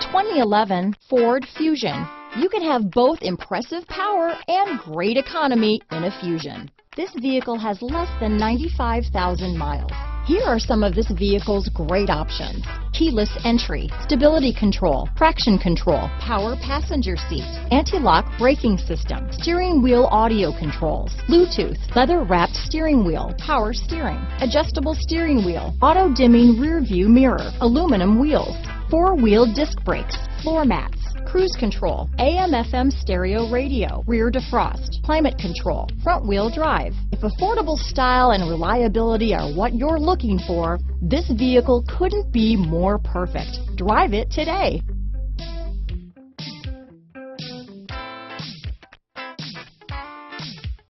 2011 Ford Fusion. You can have both impressive power and great economy in a Fusion. This vehicle has less than 95,000 miles. Here are some of this vehicle's great options: keyless entry, stability control, traction control, power passenger seat, anti-lock braking system, steering wheel audio controls, Bluetooth, leather-wrapped steering wheel, power steering, adjustable steering wheel, auto-dimming rear-view mirror, aluminum wheels, four-wheel disc brakes, floor mats, cruise control, AM/FM stereo radio, rear defrost, climate control, front-wheel drive. If affordable style and reliability are what you're looking for, this vehicle couldn't be more perfect. Drive it today.